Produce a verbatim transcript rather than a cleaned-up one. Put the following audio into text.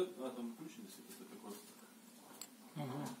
это, а там включено, если это такое. Угу.